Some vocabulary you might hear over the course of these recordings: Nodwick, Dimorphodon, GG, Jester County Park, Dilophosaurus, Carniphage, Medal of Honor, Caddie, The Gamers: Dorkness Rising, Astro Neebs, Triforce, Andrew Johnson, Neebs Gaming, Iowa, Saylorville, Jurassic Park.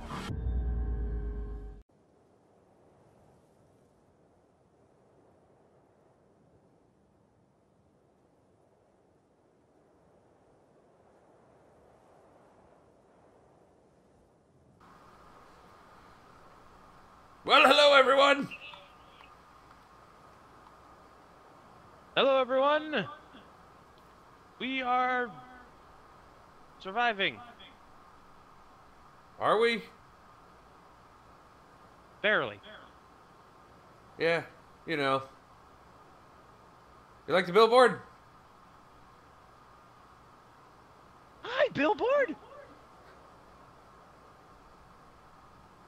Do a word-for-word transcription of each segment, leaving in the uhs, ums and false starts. people. Well, hello everyone! Hello everyone! We are surviving. Are we? Barely. Yeah, you know. You like the billboard? Hi, billboard!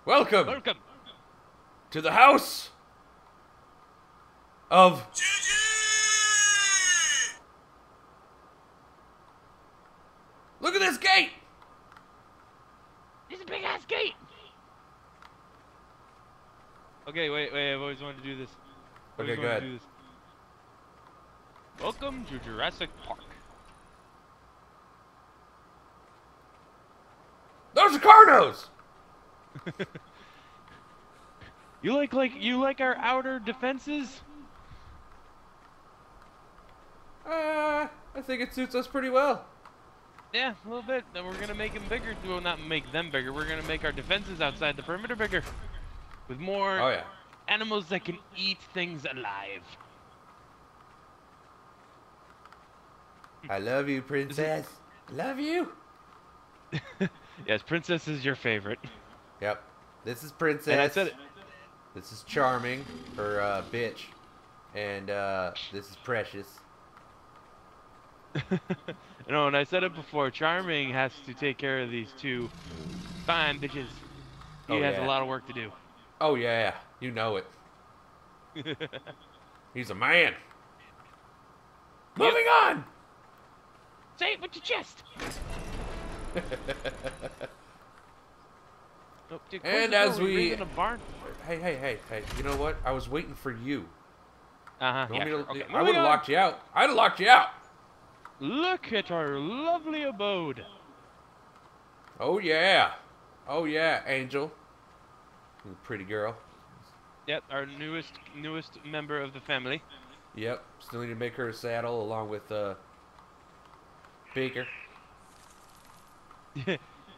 Welcome! Welcome! To the house of G G! Look at this gate! It's a big ass gate! Okay, wait, wait, I've always wanted to do this. I've okay, go ahead. To Welcome to Jurassic Park. Those are Carnos! You like like you like our outer defenses? Uh, I think it suits us pretty well. Yeah, a little bit. Then we're gonna make them bigger. Well, not make them bigger. We're gonna make our defenses outside the perimeter bigger, with more oh, yeah. animals that can eat things alive. I love you, princess. Love you. Yes, princess is your favorite. Yep. This is princess. And I said it. This is charming, or uh, bitch, and uh, this is precious. You know, and I said it before, charming has to take care of these two fine bitches. He oh, has yeah. a lot of work to do. Oh yeah, you know it. He's a man. Yep. Moving on! Say it with your chest! Oh, dude, and as we, in a barn? hey, hey, hey, hey, you know what? I was waiting for you. Uh huh. You yeah. to, okay. I would have locked you out. I'd have locked you out. Look at our lovely abode. Oh yeah, oh yeah, Angel, you pretty girl. Yep, our newest, newest member of the family. Yep, still need to make her a saddle along with uh, Baker.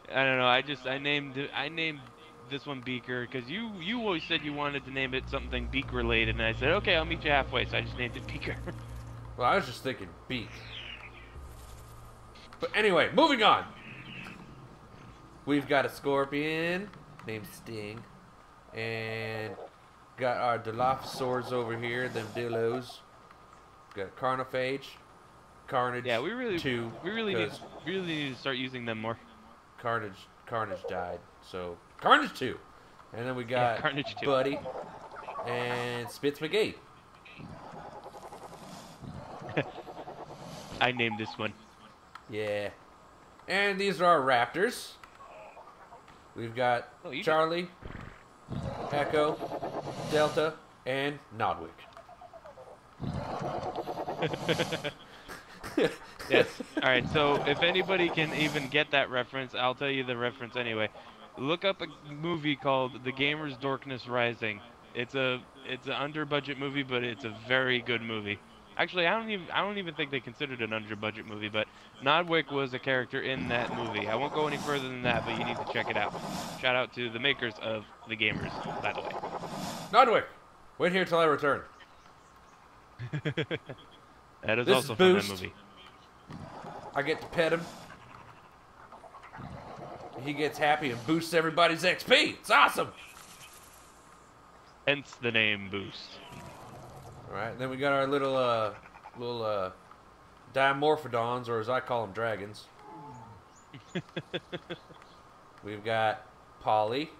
I don't know. I just I named I named this one Beaker because you you always said you wanted to name it something beak related, and I said okay, I'll meet you halfway, so I just named it Beaker. Well, I was just thinking beak. But anyway, moving on. We've got a scorpion named Sting, and got our Dilophosaurus over here, them Dilos. Got Carniphage, Carnage. Yeah, we really two, we really need really need to start using them more. Carnage, Carnage died, so Carnage two, and then we got yeah, Carnage two. Buddy and Spitz McGee. I named this one. Yeah, and these are our Raptors. We've got oh, Charlie, did. Echo, Delta, and Nodwick. Yes. All right. So if anybody can even get that reference, I'll tell you the reference anyway. Look up a movie called The Gamers: Dorkness Rising. It's a it's an under-budget movie, but it's a very good movie. Actually, I don't even I don't even think they considered it an under-budget movie, but Nodwick was a character in that movie. I won't go any further than that, but you need to check it out. Shout out to the makers of The Gamers, by the way. Nodwick, wait here till I return. That is this also is from that movie. I get to pet him. He gets happy and boosts everybody's X P. It's awesome. Hence the name Boost. All right, then we got our little, uh, little uh, Dimorphodons, or as I call them, dragons. We've got Polly,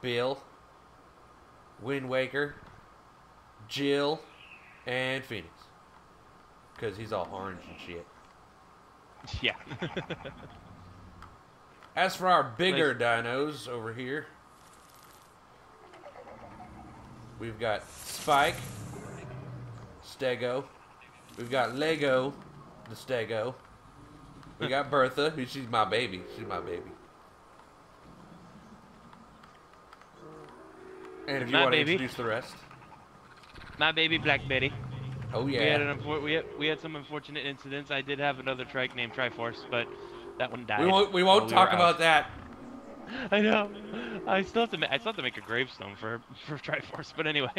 Bill, Wind Waker, Jill, and Phoenix. Because he's all orange and shit. Yeah. As for our bigger nice. dinos over here, we've got Spike, Stego, we've got Lego, the Stego, we got Bertha, who she's my baby, she's my baby, And if you want to introduce the rest. My baby Blackberry. Oh yeah. We had, an, we, had, we had some unfortunate incidents. I did have another trike named Triforce, but that one died. We won't, we won't talk we about that. I know. I still have to. I still have to make a gravestone for for Triforce. But anyway.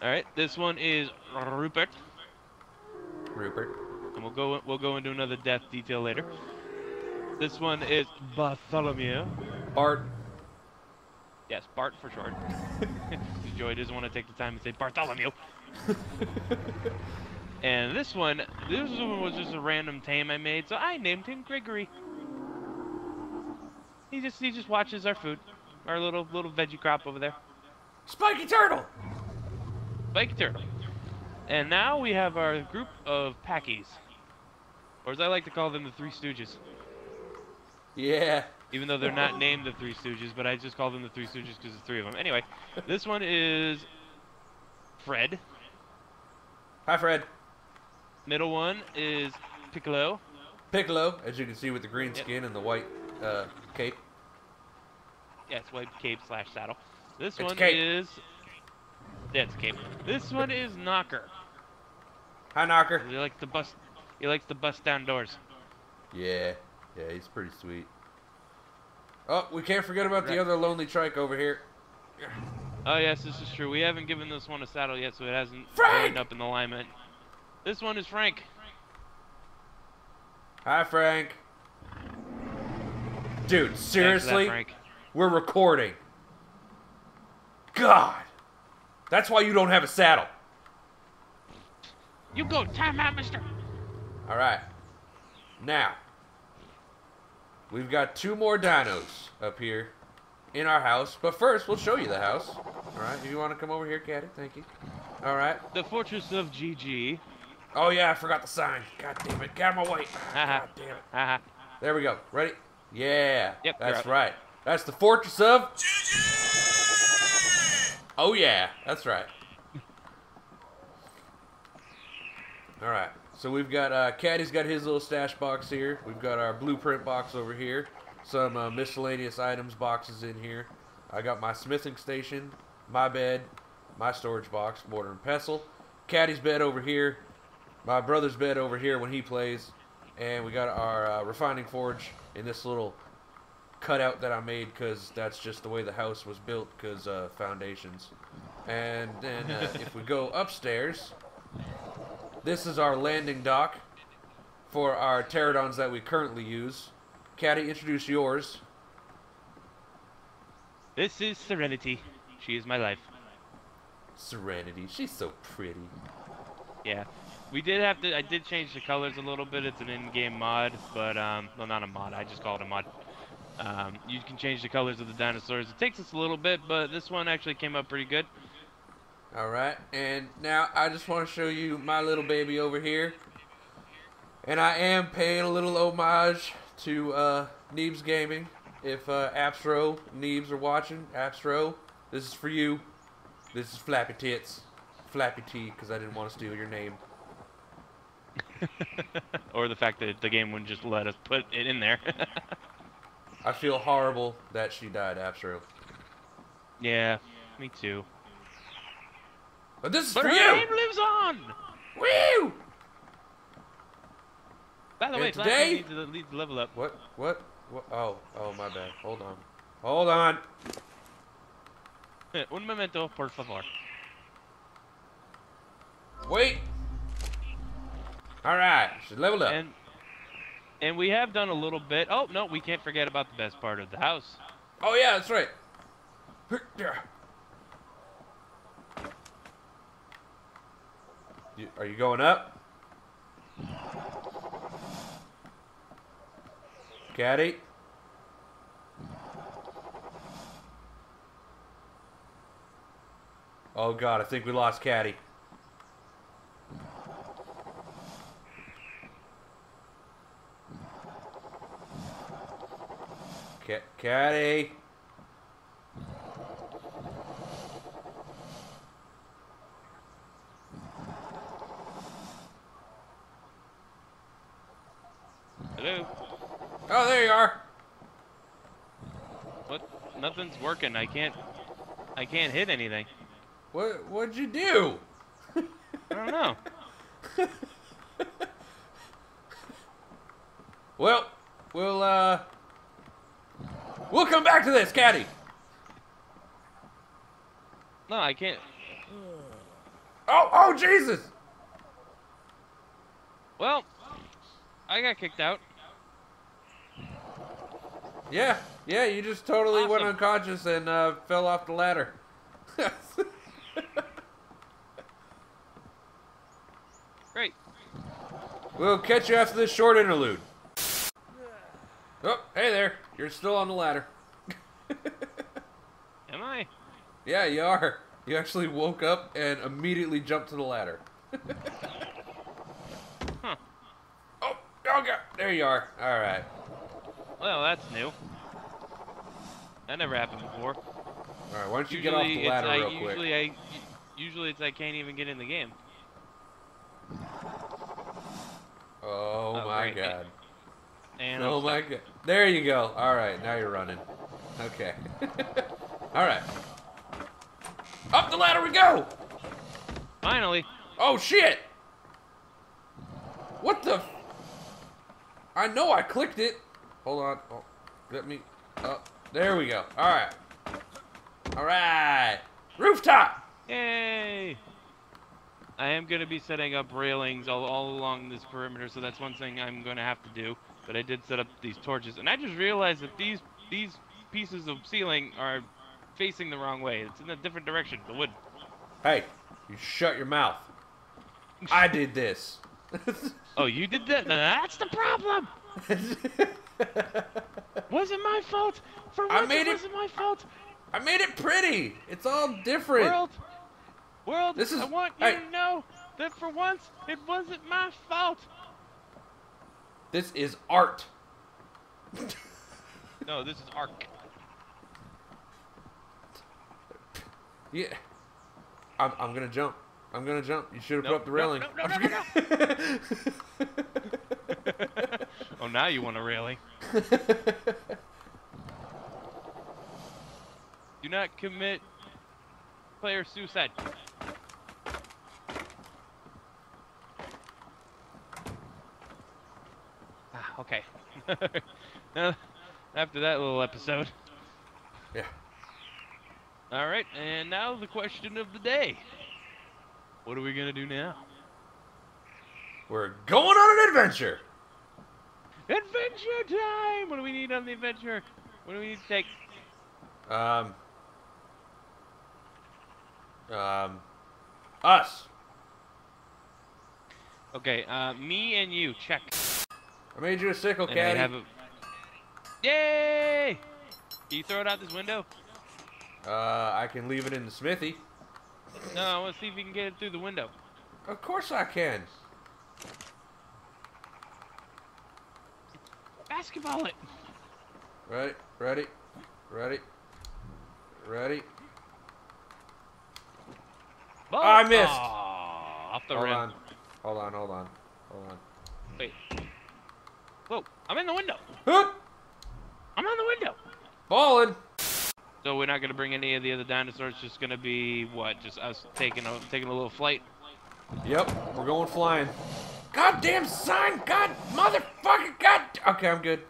All right. This one is Rupert. Rupert. And we'll go. We'll go into another death detail later. This one is Bartholomew. Bart. Yes, Bart for short. Joey doesn't want to take the time to say Bartholomew. And this one, this one was just a random tame I made, so I named him Gregory. He just he just watches our food, our little little veggie crop over there. Spiky turtle. Spiky turtle. And now we have our group of packies, or as I like to call them, the Three Stooges. Yeah. Even though they're not named the Three Stooges, but I just call them the Three Stooges because there's three of them. Anyway, this one is Fred. Hi, Fred. Middle one is Piccolo. Piccolo, as you can see with the green yep. skin and the white uh, cape. Yes, white cape slash saddle. This it's one cape. is... Yeah, it's a cape. This one is Knocker. Hi, Knocker. He likes to bust, he likes to bust down doors. Yeah. Yeah, he's pretty sweet. Oh, we can't forget about the other lonely trike over here. Oh, yes, this is true. We haven't given this one a saddle yet, so it hasn't ended up in alignment. This one is Frank. Hi, Frank. Dude, seriously? That, Frank. We're recording. God. That's why you don't have a saddle. You go. Time out, mister. All right. Now. We've got two more dinos up here in our house, but first we'll show you the house. All right, if you want to come over here, Caddy, thank you. All right. The Fortress of G G. Oh yeah, I forgot the sign. God damn it! Got my weight. Uh-huh. God damn it. Uh-huh. There we go. Ready? Yeah. Yep. That's right. That's the Fortress of G G. Oh yeah, that's right. All right. So we've got, uh, Caddy's got his little stash box here. We've got our blueprint box over here. Some uh, miscellaneous items boxes in here. I got my smithing station, my bed, my storage box, mortar and pestle. Caddy's bed over here. My brother's bed over here when he plays. And we got our uh, refining forge in this little cutout that I made because that's just the way the house was built because uh, foundations. And then uh, if we go upstairs... This is our landing dock for our pterodons that we currently use. Caddy, introduce yours. This is Serenity. She is my life. Serenity. She's so pretty. Yeah. We did have to... I did change the colors a little bit. It's an in-game mod, but... Um, well, not a mod. I just call it a mod. Um, you can change the colors of the dinosaurs. It takes us a little bit, but this one actually came up pretty good. Alright, and now I just want to show you my little baby over here. And I am paying a little homage to uh, Neebs Gaming. If uh, Astro Neebs are watching, Astro, this is for you. This is Flappy Tits. Flappy T, because I didn't want to steal your name. Or the fact that the game wouldn't just let us put it in there. I feel horrible that she died, Astro. Yeah, me too. But this is but for her you! Name lives on! Woo! By the and way, today... Need to lead the level up. What? What? What? Oh. Oh, my bad. Hold on. Hold on! Un momento, por favor. Wait! Alright. Should level up. And, and we have done a little bit... Oh, no, we can't forget about the best part of the house. Oh, yeah, that's right. You, are you going up? Caddy? Oh god, I think we lost Caddy. C- Caddy? Oh, there you are. What? Nothing's working. I can't. I can't hit anything. What? What'd you do? I don't know. Well, we'll uh, we'll come back to this, Caddy. No, I can't. Oh, oh, Jesus! Well, I got kicked out. Yeah, yeah, you just totally awesome. went unconscious and uh, fell off the ladder. Great. We'll catch you after this short interlude. Oh, hey there. You're still on the ladder. Am I? Yeah, you are. You actually woke up and immediately jumped to the ladder. Huh. Oh, oh God. There you are. All right. Well, that's new. That never happened before. All right, why don't you usually get off the ladder I, real quick? Usually, I, usually it's I can't even get in the game. Oh, oh my right. God. And oh, I'm my stuck. God. There you go. All right, now you're running. Okay. All right. Up the ladder we go! Finally. Oh, shit! What the... F I know I clicked it. Hold on. Oh, let me... Oh, there we go. All right. All right. Rooftop! Yay! I am going to be setting up railings all, all along this perimeter, so that's one thing I'm going to have to do. But I did set up these torches, and I just realized that these these pieces of ceiling are facing the wrong way. It's in a different direction, the wood. Hey, you shut your mouth. I did this. Oh, you did that? That's the problem! Wasn't my fault! For once I made it, it wasn't my fault! I made it pretty! It's all different! World! World! This is, I want you I, to know that for once, it wasn't my fault! This is art! No, this is arc. Yeah. I'm, I'm gonna jump. I'm gonna jump. You should have nope, put up the railing. No, no, no, no, no, no. Oh, now you want a railing. Do not commit player suicide. Ah, okay. Now, after that little episode. Yeah. All right, and now the question of the day. What are we going to do now? We're going on an adventure. Adventure time! What do we need on the adventure? What do we need to take? Um. Um. Us. Okay, uh, me and you, check. I made you a sickle, Caddy. Have a... Yay! Can you throw it out this window? Uh, I can leave it in the smithy. No, I want to see if you can get it through the window. Of course I can. Basketball it. Ready, ready, ready, ready. Ball. Oh, I missed. Aww, off the rim. Hold on, hold on, hold on, hold on. Wait. Whoa, I'm in the window. Huh? I'm on the window. Ballin'. So we're not gonna bring any of the other dinosaurs. It's just gonna be what? Just us taking a taking a little flight. Yep, we're going flying. Goddamn sign! God, motherfucking God! Okay, I'm good.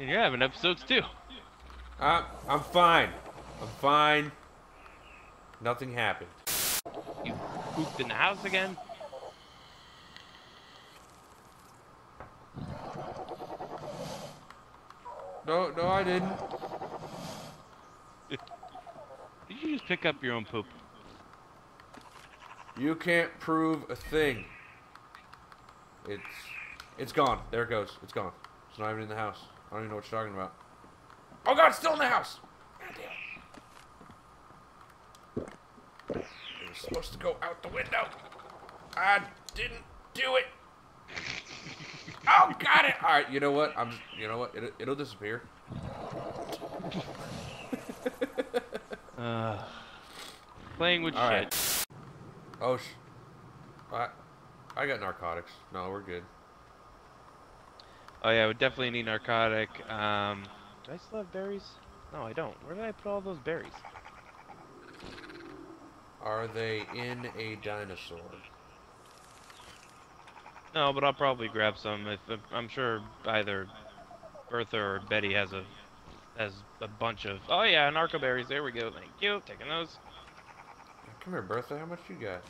And you're having episodes too. I'm I'm fine. I'm fine. Nothing happened. You pooped in the house again. No, no, I didn't. Did you just pick up your own poop? You can't prove a thing. It's, it's gone. There it goes. It's gone. It's not even in the house. I don't even know what you're talking about. Oh God, it's still in the house. God damn. It was supposed to go out the window. I didn't do it. Oh, got it! All right, you know what? I'm just, you know what? It, it'll disappear. uh, playing with all shit. Right. Oh, sh I, I got narcotics. No, we're good. Oh yeah, we definitely need narcotic. Um, Do I still have berries? No, I don't. Where did I put all those berries? Are they in a dinosaur? No, but I'll probably grab some. If uh, I'm sure either Bertha or Betty has a has a bunch of. Oh yeah, narco berries. There we go. Thank you. Taking those. Come here, Bertha. How much you got?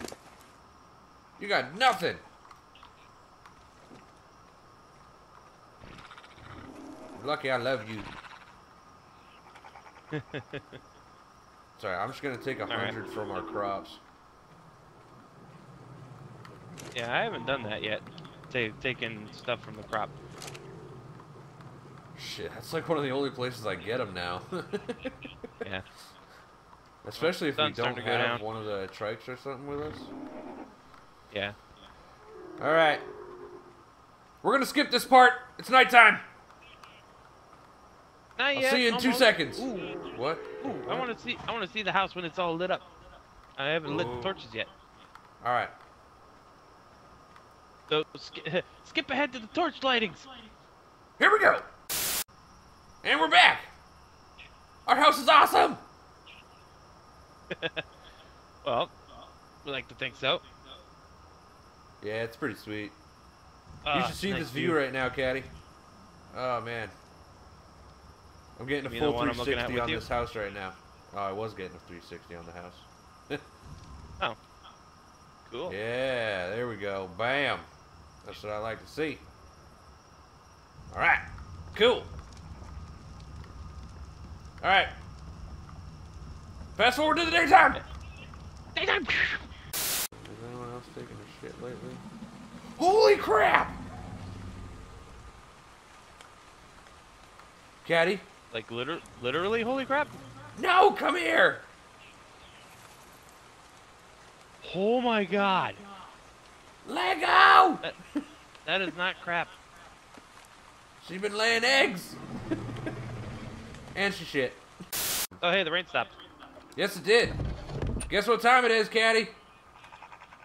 You got nothing. You're lucky I love you. Sorry, I'm just gonna take a hundred from our crops. Yeah, I haven't done that yet. T taking stuff from the crop. Shit, that's like one of the only places I get them now. Yeah. Especially well, if we don't have down. one of the trikes or something with us. Yeah. All right. We're gonna skip this part. It's nighttime. Not yet. I'll see you in almost. two seconds. Ooh. What? Ooh, what? I want to see. I want to see the house when it's all lit up. I haven't Ooh. lit the torches yet. All right. So skip, skip ahead to the torch lightings. Here we go. And we're back. Our house is awesome. Well, we like to think so. Yeah, it's pretty sweet. Uh, you should see nice this view, view right now, Caddy. Oh man, I'm getting a you full three sixty on you? this house right now. Oh, I was getting a three sixty on the house. Oh, cool. Yeah, there we go. Bam. That's what I like to see. All right, cool. All right. Fast forward to the daytime! Daytime! Has anyone else taken a shit lately? Holy crap! Caddy? Like, liter literally, holy crap? No, come here! Oh my god! Let go! That, that is not crap. She's been laying eggs! And she shit. Oh, hey, the rain stopped. Yes, it did. Guess what time it is, Caddy?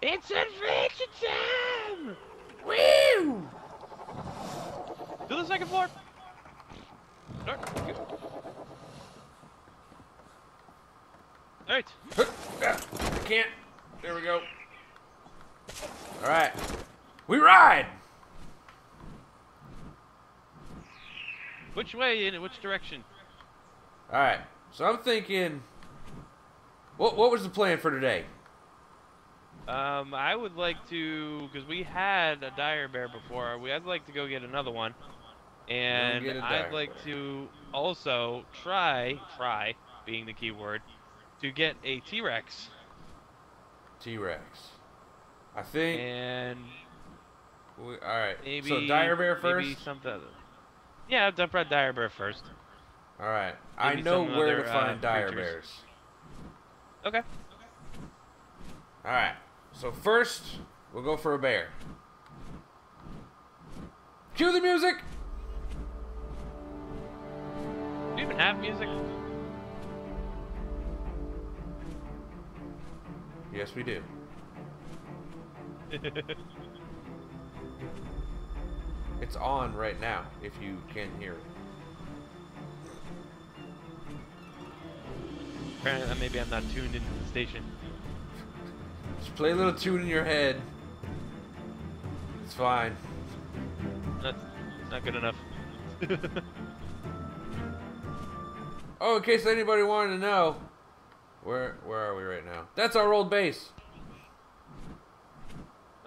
It's adventure time! Woo! To the second floor. All right. I can't. There we go. All right. We ride. Which way? In which direction? All right. So I'm thinking. What, what was the plan for today? Um, I would like to, because we had a dire bear before. We, I'd like to go get another one, and I'd like bear. to also try, try being the key word, to get a T-Rex. T-Rex. I think. And. We, all right. Maybe, so dire bear first. Maybe something. Other. Yeah, I've done dire bear first. All right. Maybe I know where other, to find uh, dire creatures. bears. Okay. All right. So first, we'll go for a bear. Cue the music. Do you even have music? Yes, we do. It's on right now, if you can hear it. Apparently, maybe I'm not tuned into the station. Just play a little tune in your head. It's fine. That's not good enough. Oh, in case anybody wanted to know, where where are we right now? That's our old base.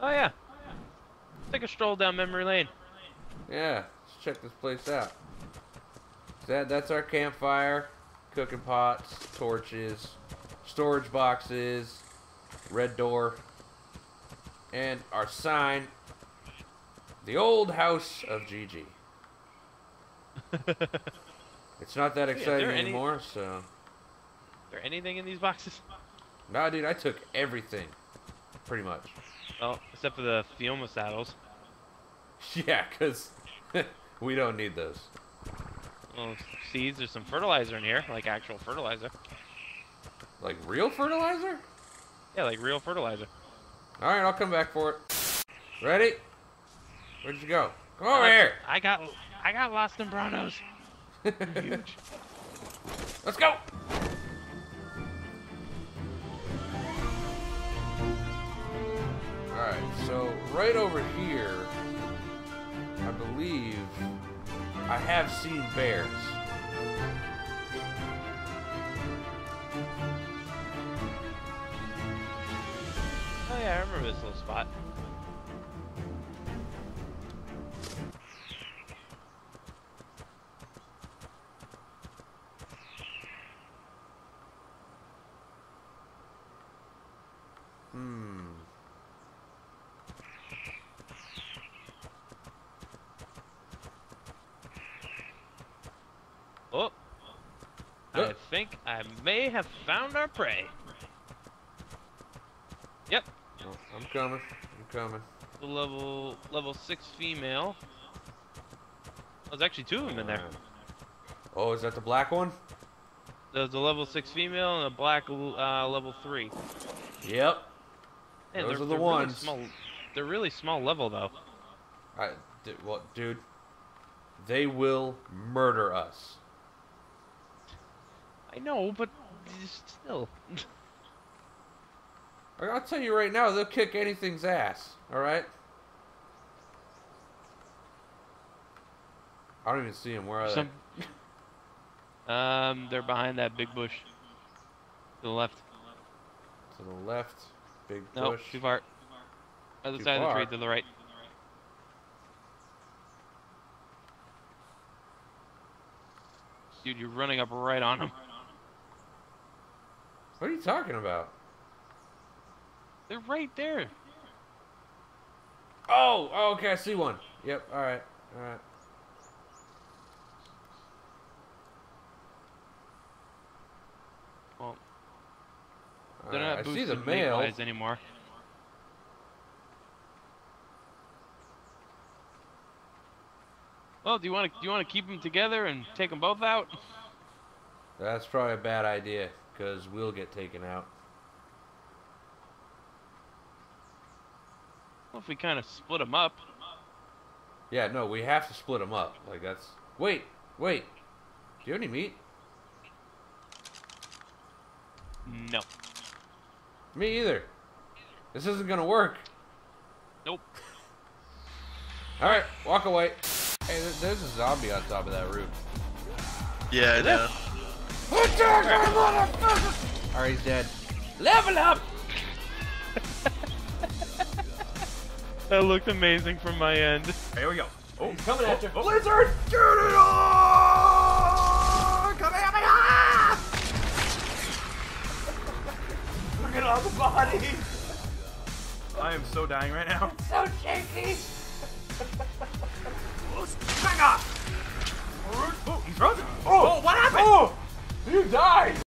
Oh yeah. Let's take a stroll down memory lane. Yeah, let's check this place out. That that's our campfire. Cooking pots, torches, storage boxes, red door, and our sign, the old house of Gigi. It's not that exciting yeah, anymore, any... so... Is there anything in these boxes? Nah, dude, I took everything, pretty much. Well, except for the Fioma saddles. Yeah, because we don't need those. Well, seeds, there's some fertilizer in here, like actual fertilizer. Like real fertilizer? Yeah, like real fertilizer. Alright, I'll come back for it. Ready? Where'd you go? Come over I, here! I got I got lost in Bronos. Huge. Let's go! Alright, so right over here, I believe I have seen bears. Oh yeah, I remember this little spot. I think I may have found our prey. Yep. Oh, I'm coming. I'm coming. The level level six female. Oh, there's actually two of them in there. Oh, is that the black one? There's a level six female and a black uh, level three. Yep. Man, those are the ones. Really small, they're really small level though. I, well, dude, they will murder us. I know, but still. I'll tell you right now, they'll kick anything's ass, alright? I don't even see them. Where are Some... they? Um, they're behind that big bush. To the left. To the left. Big nope, bush. No, too far. Other too side far. of the tree, to the right. Dude, you're running up right on them. What are you talking about? They're right there. Oh, oh, okay, I see one. Yep, all right, all right. Well, they're all right, not boosting the male eyes anymore. Well, do you want to do you want to keep them together and take them both out? That's probably a bad idea. Because we'll get taken out. Well, if we kind of split them up. Yeah, no, we have to split them up. Like, that's... Wait, wait. Do you have any meat? No. Me either. This isn't going to work. Nope. Alright, walk away. Hey, there's a zombie on top of that roof. Yeah, I know. Alright, he's dead. Level up! That looked amazing from my end. Here we go. Oh, he's coming after. Oh, oh. Blizzard! Get it on! Come at me! Ah! Look at all the bodies! I am so dying right now. It's so shaky! Back off! Oh, he's frozen! Oh, oh what happened? Oh! You died!